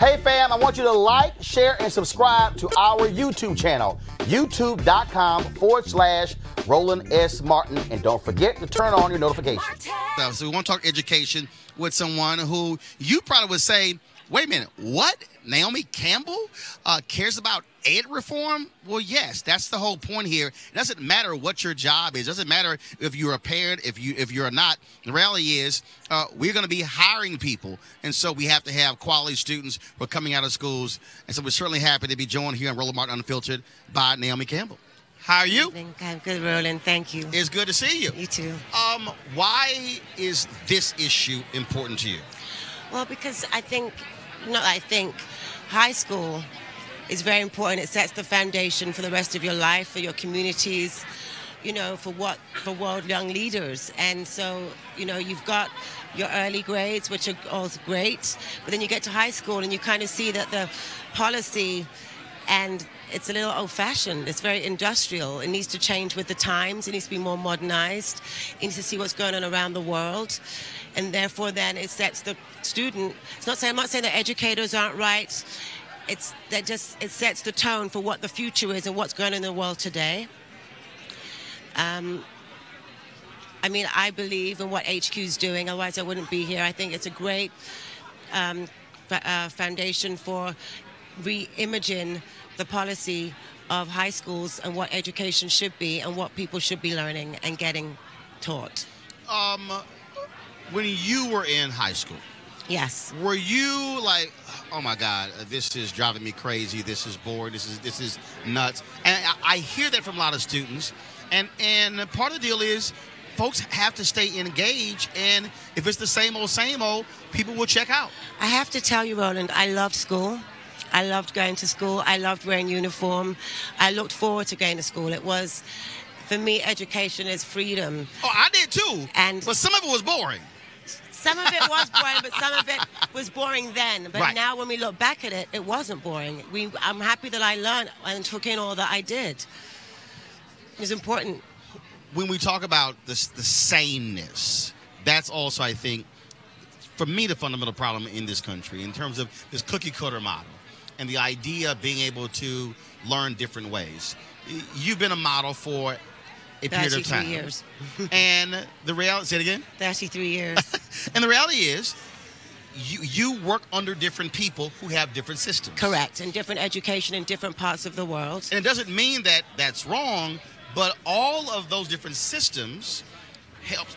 Hey fam, I want you to like, share, and subscribe to our YouTube channel, youtube.com/Roland S. Martin. And don't forget to turn on your notifications. So we want to talk education with someone who you probably would say, wait a minute, what? Naomi Campbell cares about ed reform? Well, yes, that's the whole point here. It doesn't matter what your job is. It doesn't matter if you're a parent, if you're not. The reality is we're going to be hiring people, and so we have to have quality students who are coming out of schools. And so we're certainly happy to be joined here on Roland Martin Unfiltered by Naomi Campbell. How are you? I'm good, Roland. Thank you. It's good to see you. You too. Why is this issue important to you? Well, because I think high school is very important. It sets the foundation for the rest of your life, for your communities, you know, for world young leaders. And so, you know, you've got your early grades, which are all great, but then you get to high school and you kind of see that the policy, and it's a little old-fashioned. It's very industrial. It needs to change with the times. It needs to be more modernized. It needs to see what's going on around the world. And therefore, then, it sets the student... I'm not saying that educators aren't right. It sets the tone for what the future is and what's going on in the world today. I mean, I believe in what HQ's doing. Otherwise, I wouldn't be here. I think it's a great foundation for re-imaging the policy of high schools and what education should be and what people should be learning and getting taught. When you were in high school, yes, were you like, oh my God, this is driving me crazy, this is boring, this is nuts? And I hear that from a lot of students, and part of the deal is folks have to stay engaged, and if it's the same old, people will check out. I have to tell you, Roland, I loved school. I loved going to school. I loved wearing uniform. I looked forward to going to school. It was, for me, education is freedom. Oh, I did too. And but some of it was boring. Some of it was boring, but some of it was boring then. But right now, when we look back at it, it wasn't boring. I'm happy that I learned and took in all that I did. It was important. When we talk about this, the sameness, that's also, I think, for me, the fundamental problem in this country in terms of this cookie-cutter model. And the idea of being able to learn different ways. You've been a model for a period of time. 33 years. And the reality, say it again? 33 years. And the reality is, you work under different people who have different systems. Correct, and different education in different parts of the world. And it doesn't mean that that's wrong, but all of those different systems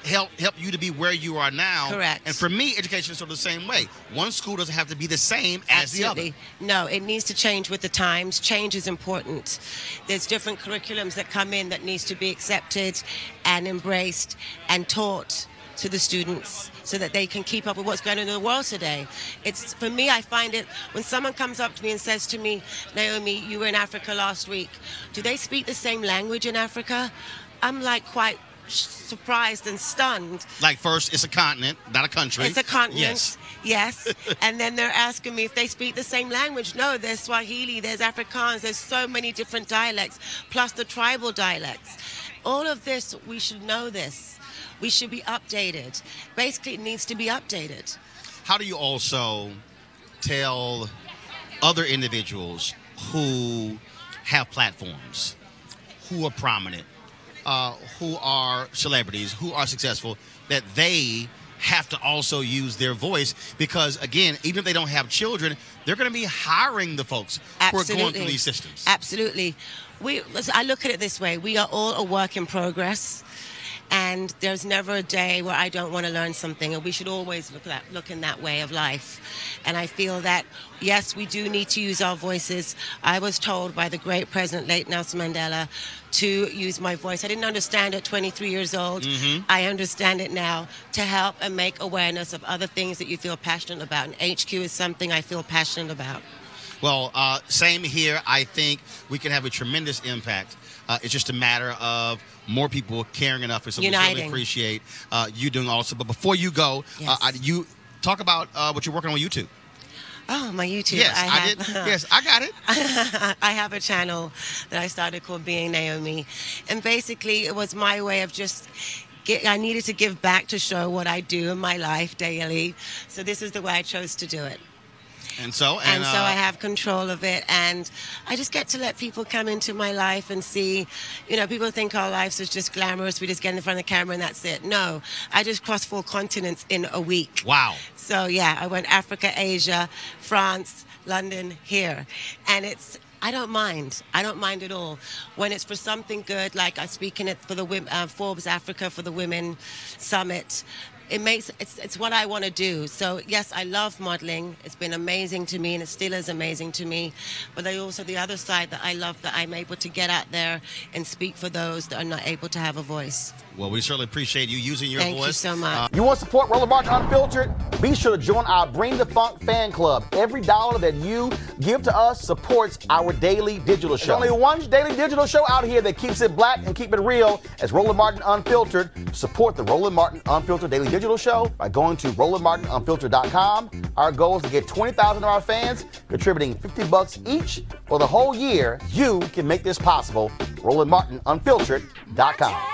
help you to be where you are now. Correct. And for me, education is sort of the same way. One school doesn't have to be the same as the other. No, it needs to change with the times. Change is important. There's different curriculums that come in that needs to be accepted and embraced and taught to the students so that they can keep up with what's going on in the world today. It's, for me, I find it, when someone comes up to me and says to me, Naomi, you were in Africa last week. Do they speak the same language in Africa? I'm like quite surprised and stunned. Like, first, it's a continent, not a country. It's a continent, yes. And then they're asking me if they speak the same language. No, there's Swahili, there's Afrikaans, there's so many different dialects, plus the tribal dialects. All of this, we should know this. We should be updated. Basically, it needs to be updated. How do you also tell other individuals who have platforms, who are prominent, who are celebrities, who are successful, that they have to also use their voice? Because, again, even if they don't have children, they're going to be hiring the folks who are going through these systems. Absolutely. I look at it this way. We are all a work in progress, and there's never a day where I don't want to learn something, and we should always look in that way of life. And I feel that, yes, we do need to use our voices. I was told by the great president, late Nelson Mandela, to use my voice. I didn't understand at 23 years old. Mm-hmm. I understand it now, to help and make awareness of other things that you feel passionate about. And HQ is something I feel passionate about. Well, same here. I think we can have a tremendous impact. It's just a matter of more people caring enough. So we really appreciate you doing also. But before you go, you talk about what you're working on YouTube. Oh, my YouTube. Yes, I got it. I have a channel that I started called Being Naomi. And basically, it was my way of just... I needed to give back to show what I do in my life daily. So this is the way I chose to do it. And so I have control of it, and I just get to let people come into my life and see. You know, people think our lives is just glamorous. We just get in front of the camera and that's it. No, I just crossed 4 continents in a week. Wow. So yeah, I went Africa, Asia, France, London, here, and it's. I don't mind. I don't mind at all. When it's for something good, like I'm speaking at for the Forbes Africa for the Women Summit, it makes it's what I want to do. So yes, I love modeling. It's been amazing to me, and it still is amazing to me. But there's also the other side that I love, that I'm able to get out there and speak for those that are not able to have a voice. Well, we certainly appreciate you using your voice. Thank you so much. You want to support Roland Martin Unfiltered? Be sure to join our Bring the Funk fan club. Every dollar that you give to us supports our daily digital show. There's only one daily digital show out here that keeps it black and keep it real. As Roland Martin Unfiltered. Support the Roland Martin Unfiltered daily digital show by going to RolandMartinUnfiltered.com. Our goal is to get 20,000 of our fans contributing $50 each for the whole year. You can make this possible. RolandMartinUnfiltered.com.